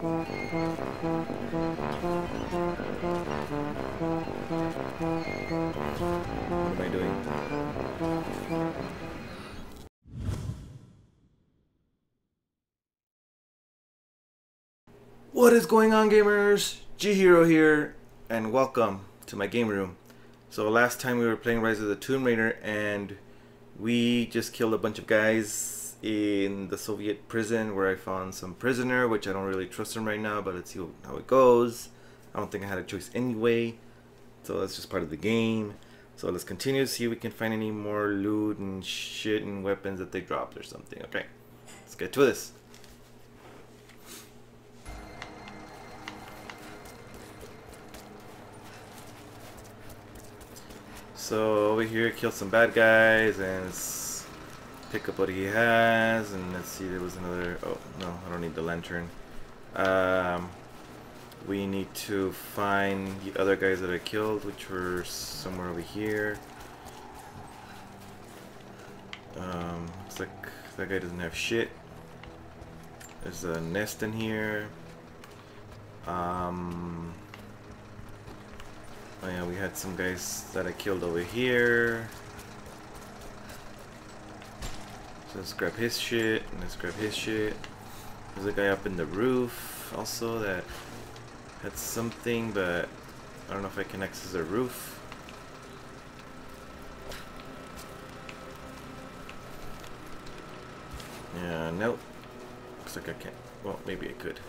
What am I doing? What is going on, gamers? G-Hero here, and welcome to my game room. So last time we were playing Rise of the Tomb Raider, and we just killed a bunch of guys in the Soviet prison where I found some prisoner, which I don't really trust him right now, but let's see how it goes. I don't think I had a choice anyway, so that's just part of the game. So let's continue to see if we can find any more loot and shit and weapons that they dropped or something. Okay, let's get to this. So over here, kill some bad guys and let's pick up what he has. And let's see, there was another. Oh no, I don't need the lantern. We need to find the other guys that I killed, which were somewhere over here. It's like that guy doesn't have shit. There's a nest in here. Oh yeah, we had some guys that I killed over here. So let's grab his shit, and let's grab his shit. There's a guy up in the roof also that had something, but I don't know if I can access the roof. Yeah, nope. Looks like I can't. Well, maybe I could.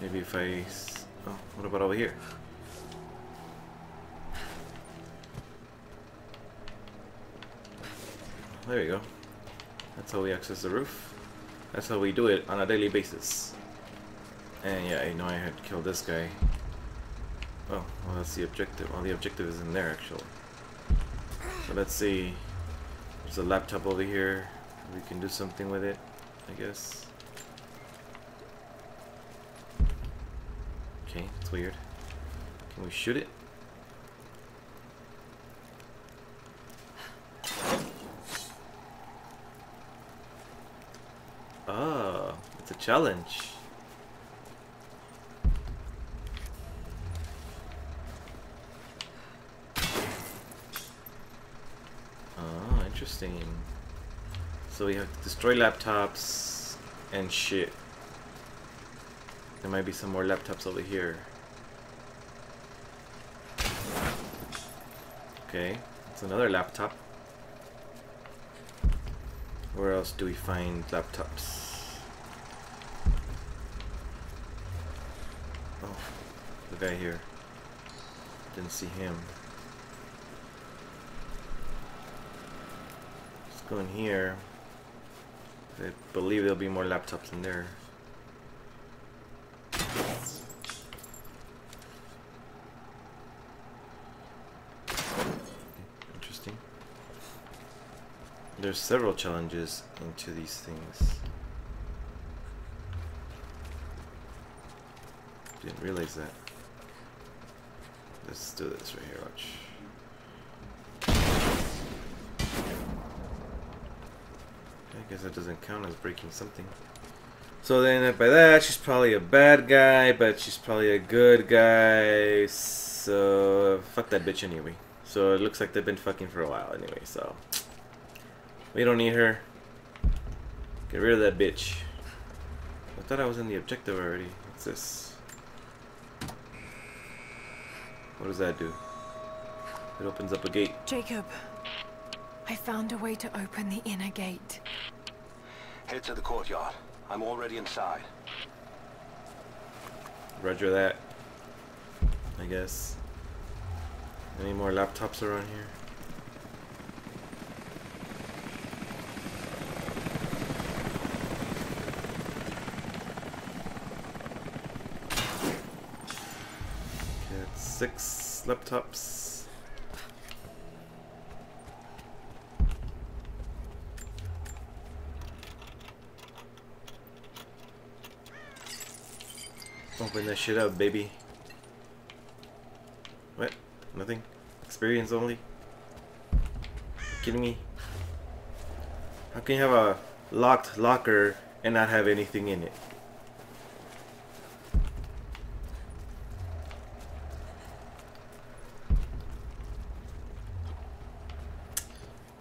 Maybe if I... Oh, what about over here? There we go. That's how we access the roof. That's how we do it on a daily basis. And yeah, I know I had killed this guy. Oh, well that's the objective. Well, the objective is in there actually. So let's see. There's a laptop over here. We can do something with it, I guess. Okay, it's weird. Can we shoot it? Oh, it's a challenge. Oh, interesting. So we have to destroy laptops and shit. There might be some more laptops over here. Okay, it's another laptop. Where else do we find laptops? Oh, the guy here. Didn't see him. Let's go in here. I believe there'll be more laptops in there. There's several challenges into these things. Didn't realize that. Let's do this right here, watch. I guess that doesn't count as breaking something. So then by that, she's probably a bad guy, but she's probably a good guy. So fuck that bitch anyway. So it looks like they've been fucking for a while anyway, so. We don't need her. Get rid of that bitch. I thought I was in the objective already. What's this? What does that do? It opens up a gate. Jacob, I found a way to open the inner gate. Head to the courtyard. I'm already inside. Roger that. I guess. Any more laptops around here? Six laptops. Open that shit up, baby. What? Nothing? Experience only? Are you kidding me? How can you have a locked locker and not have anything in it.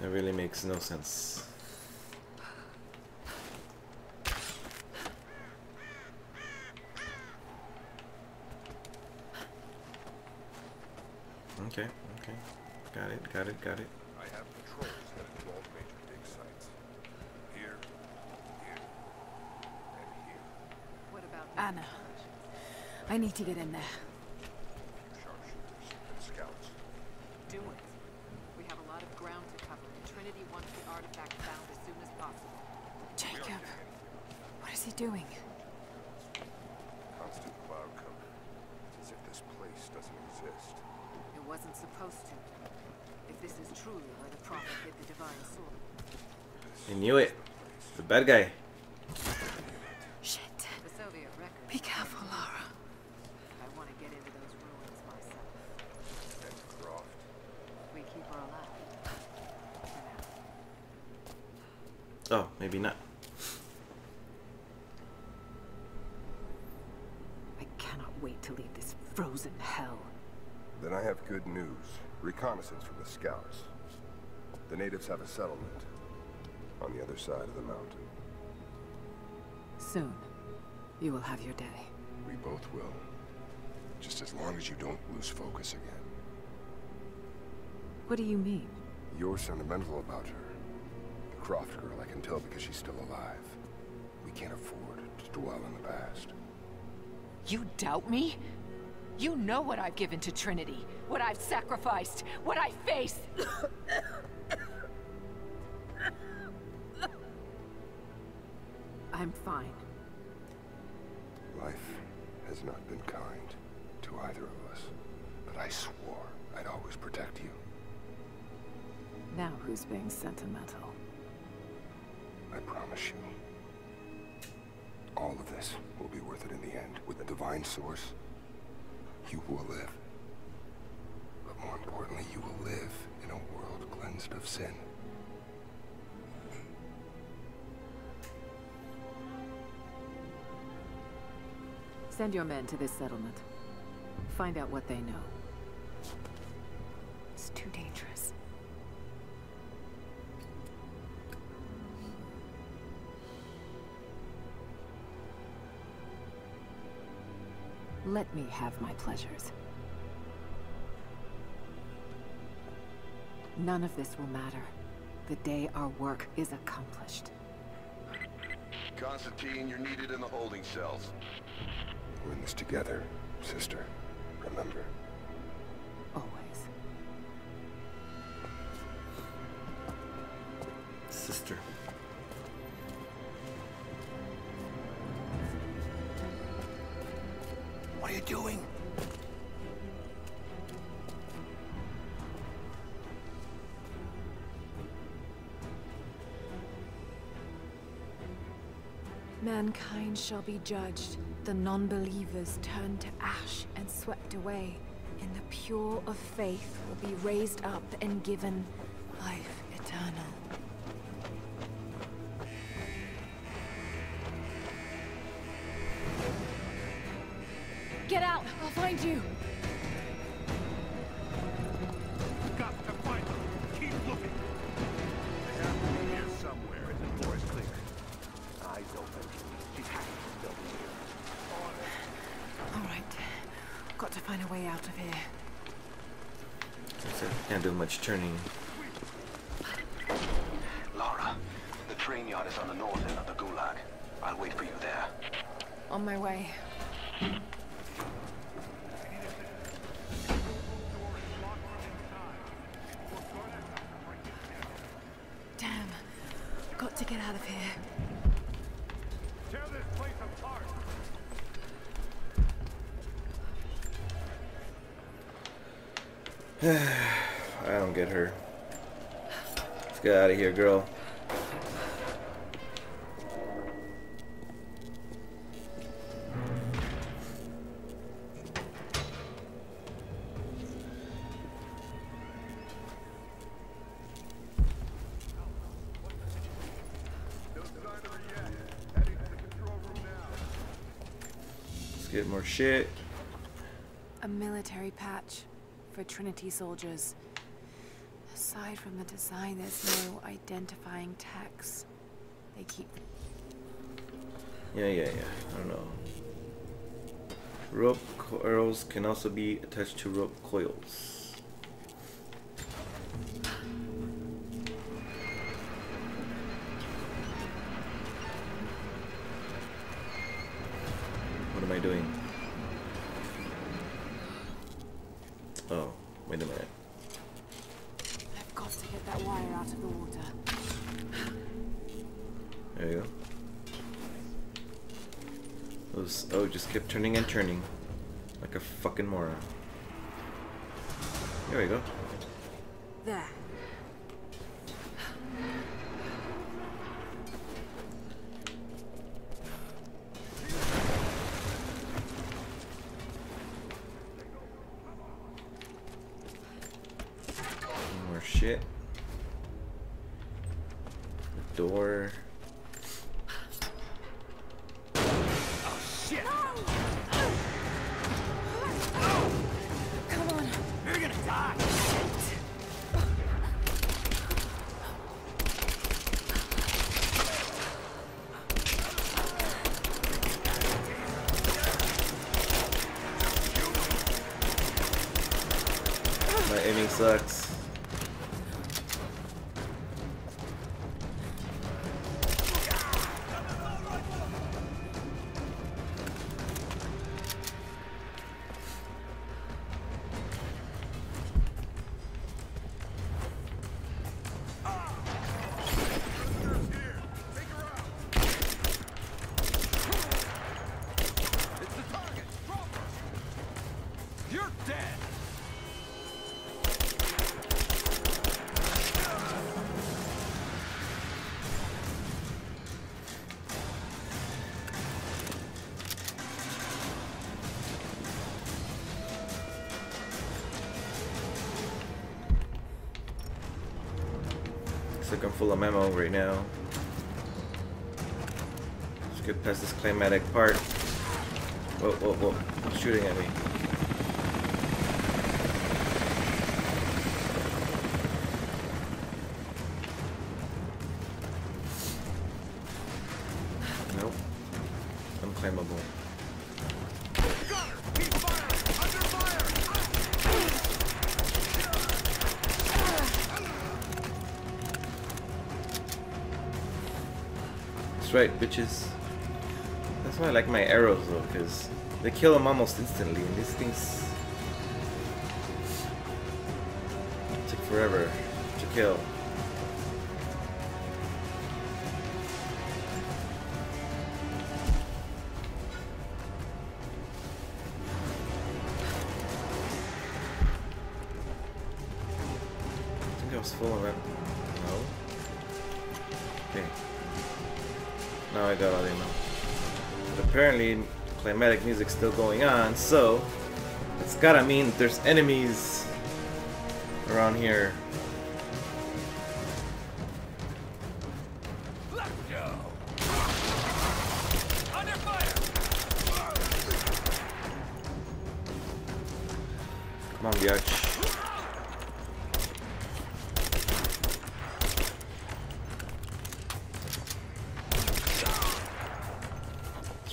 That really makes no sense. Okay, okay. Got it, got it, got it. I have patrols that involve major dig sites. Here, here, and here. What about Anna? I need to get in there. Sharpshooters and scouts. Do it. We have a lot of ground to cover, and Trinity wants the artifact found as soon as possible. Jacob, what is he doing? Constant cloud cover. As if this place doesn't exist. It wasn't supposed to. If this is truly where the prophet hid the divine sword. I knew it. The bad guy. Shit. The Soviet record. Be careful, Lara. I want to get into those ruins myself. That's Croft. We keep her alive. Oh, maybe not. I cannot wait to leave this frozen hell. Then I have good news. Reconnaissance from the scouts. The natives have a settlement on the other side of the mountain. Soon, you will have your day. We both will. Just as long as you don't lose focus again. What do you mean? You're sentimental about her. The Croft girl, I can tell because she's still alive. We can't afford to dwell in the past. You doubt me? You know what I've given to Trinity, what I've sacrificed, what I face. I'm fine. Life has not been kind to either of us, but I swore I'd always protect you. Now who's being sentimental? I promise you, all of this will be worth it in the end. With the divine source, you will live. But more importantly, you will live in a world cleansed of sin. Send your men to this settlement. Find out what they know. It's too dangerous. Let me have my pleasures. None of this will matter the day our work is accomplished. Konstantin, you're needed in the holding cells. We're in this together, sister. Remember. Always. Sister. What are you doing? Mankind shall be judged, the non-believers turned to ash and swept away, and the pure of faith will be raised up and given life eternal. Get out! I'll find you! Got to find them! Keep looking! They have to be here somewhere, and the door is clear. Eyes open. She's happy to double here. Alright. Got to find a way out of here. I can't do much turning. Lara, the train yard is on the north end of the gulag. I'll wait for you there. On my way. To get out of here. Tear this place apart. I don't get her. Let's get out of here, girl. Get more shit. A military patch for Trinity soldiers. Aside from the design, there's no identifying text. They keep... I don't know. Rope coils can also be attached to rope coils. What am I doing? Oh, wait a minute. I've got to get that wire out of the water. There you go. Those, oh, just kept turning and turning. Like a fucking moron. There we go. There. More shit. The door. Sucks. I'm full of ammo right now. Let's get past this climatic part. Whoa, shooting at me. Nope. Unclaimable. Right, bitches. That's why I like my arrows though, because they kill them almost instantly, and these things take forever to kill. I think I was full of it. No? Okay. Now I got all the ammo. But apparently, climatic music's still going on, so it's gotta mean that there's enemies around here. Let's go. Under fire. Come on, biatch.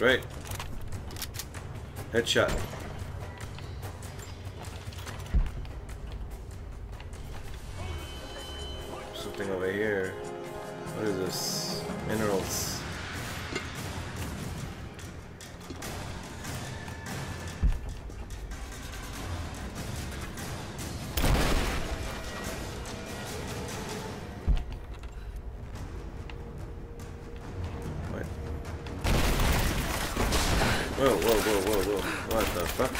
Right. Headshot. Something over here. What is this? Minerals. Whoa. What the fuck?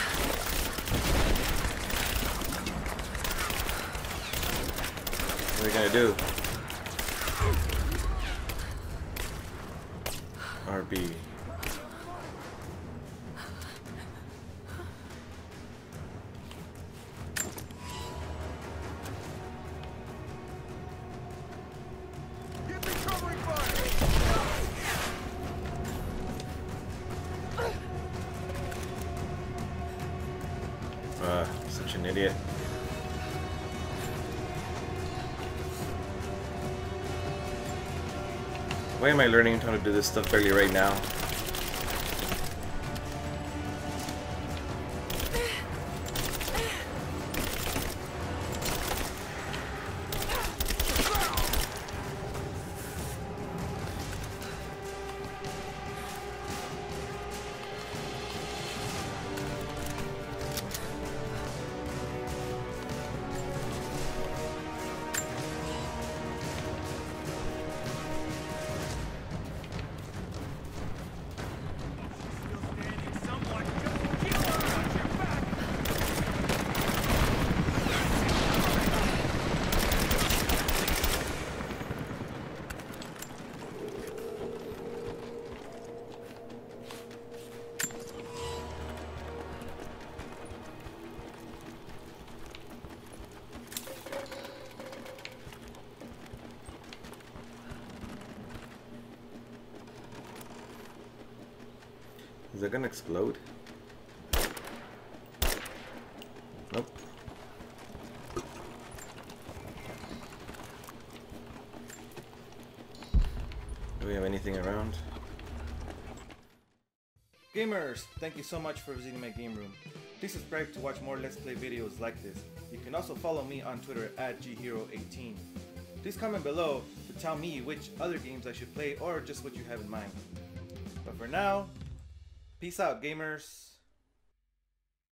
What are we gonna do? RB. idea. Why am I learning how to do this stuff barely right now? Is it gonna explode? Nope. Do we have anything around? Gamers, thank you so much for visiting my game room. Please subscribe to watch more Let's Play videos like this. You can also follow me on Twitter at GHero18. Please comment below to tell me which other games I should play or just what you have in mind. But for now, peace out, gamers.